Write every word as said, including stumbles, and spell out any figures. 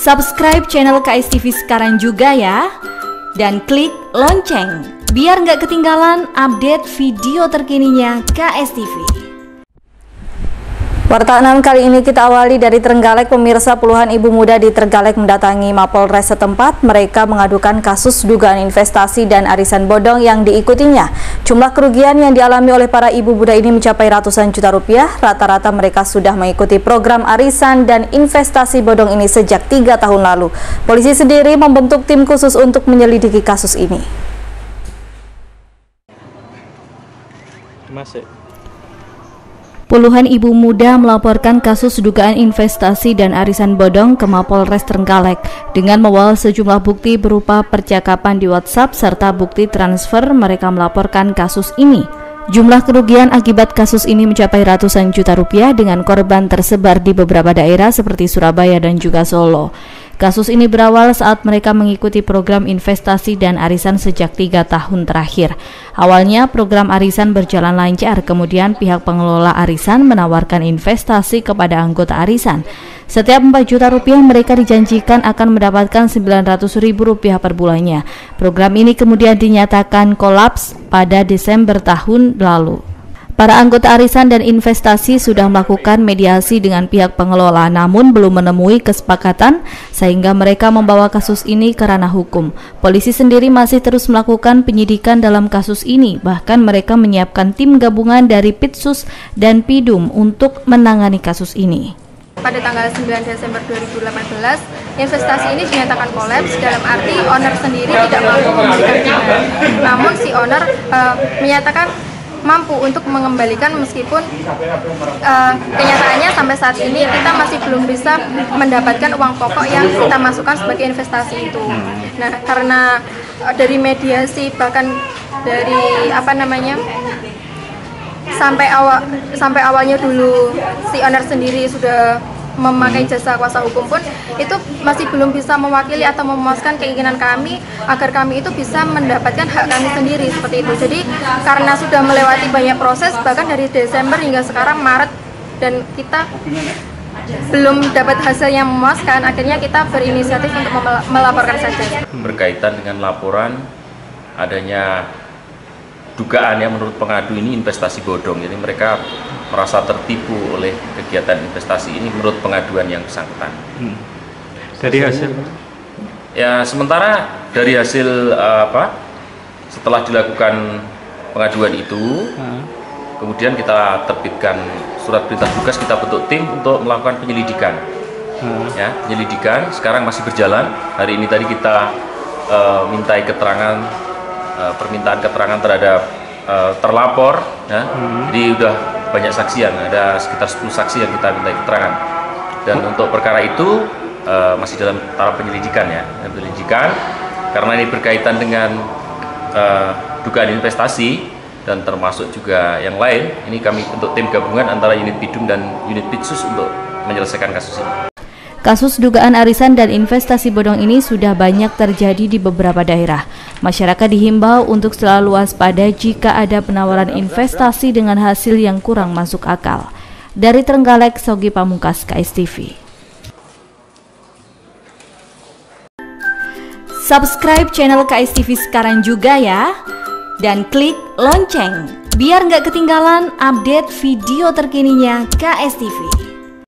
Subscribe channel K S T V sekarang juga ya, dan klik lonceng biar nggak ketinggalan update video terkininya K S T V. Warta enam kali ini kita awali dari Trenggalek. Pemirsa, puluhan ibu muda di Trenggalek mendatangi Mapolres setempat. Mereka mengadukan kasus dugaan investasi dan arisan bodong yang diikutinya. Jumlah kerugian yang dialami oleh para ibu muda ini mencapai ratusan juta rupiah. Rata-rata mereka sudah mengikuti program arisan dan investasi bodong ini sejak tiga tahun lalu. Polisi sendiri membentuk tim khusus untuk menyelidiki kasus ini. Masih. Puluhan ibu muda melaporkan kasus dugaan investasi dan arisan bodong ke Mapolres Trenggalek dengan membawa sejumlah bukti berupa percakapan di WhatsApp serta bukti transfer. Mereka melaporkan kasus ini. Jumlah kerugian akibat kasus ini mencapai ratusan juta rupiah dengan korban tersebar di beberapa daerah seperti Surabaya dan juga Solo. Kasus ini berawal saat mereka mengikuti program investasi dan arisan sejak tiga tahun terakhir. Awalnya program arisan berjalan lancar, kemudian pihak pengelola arisan menawarkan investasi kepada anggota arisan. Setiap empat juta rupiah mereka dijanjikan akan mendapatkan sembilan ratus ribu rupiah per bulannya. Program ini kemudian dinyatakan kolaps pada Desember tahun lalu. Para anggota arisan dan investasi sudah melakukan mediasi dengan pihak pengelola namun belum menemui kesepakatan sehingga mereka membawa kasus ini ke ranah hukum. Polisi sendiri masih terus melakukan penyidikan dalam kasus ini, bahkan mereka menyiapkan tim gabungan dari Pidsus dan Pidum untuk menangani kasus ini. Pada tanggal sembilan Desember dua ribu delapan belas, investasi ini dinyatakan kolaps dalam arti owner sendiri tidak mampu memberikan imbalan. Namun si owner uh, menyatakan mampu untuk mengembalikan meskipun uh, kenyataannya sampai saat ini kita masih belum bisa mendapatkan uang pokok yang kita masukkan sebagai investasi itu. Nah, karena uh, dari mediasi bahkan dari apa namanya sampai awal sampai awalnya dulu si owner sendiri sudah memakai jasa kuasa hukum pun itu masih belum bisa mewakili atau memuaskan keinginan kami agar kami itu bisa mendapatkan hak kami sendiri seperti itu. Jadi karena sudah melewati banyak proses bahkan dari Desember hingga sekarang Maret dan kita belum dapat hasil yang memuaskan, akhirnya kita berinisiatif untuk melaporkan saja. Berkaitan dengan laporan adanya dugaan yang menurut pengadu ini investasi bodong, jadi mereka merasa tertipu oleh kegiatan investasi ini menurut pengaduan yang bersangkutan. Hmm. Dari hasil? Ya, sementara dari hasil apa? Setelah dilakukan pengaduan itu, hmm. kemudian kita terbitkan surat perintah tugas, kita bentuk tim untuk melakukan penyelidikan. Hmm. Ya, penyelidikan sekarang masih berjalan. Hari ini tadi kita uh, mintai keterangan, uh, permintaan keterangan terhadap uh, terlapor. Ya. Hmm. Jadi udah banyak saksian, ada sekitar sepuluh saksi yang kita minta keterangan. Dan untuk perkara itu uh, masih dalam tahap penyelidikan ya, penyelidikan karena ini berkaitan dengan uh, dugaan investasi dan termasuk juga yang lain. Ini kami untuk tim gabungan antara unit Pidum dan unit Pidsus untuk menyelesaikan kasus ini. Kasus dugaan arisan dan investasi bodong ini sudah banyak terjadi di beberapa daerah. Masyarakat dihimbau untuk selalu waspada jika ada penawaran investasi dengan hasil yang kurang masuk akal. Dari Trenggalek, Sogi Pamungkas, K S T V. Subscribe channel K S T V sekarang juga ya, dan klik lonceng biar nggak ketinggalan update video terkininya K S T V.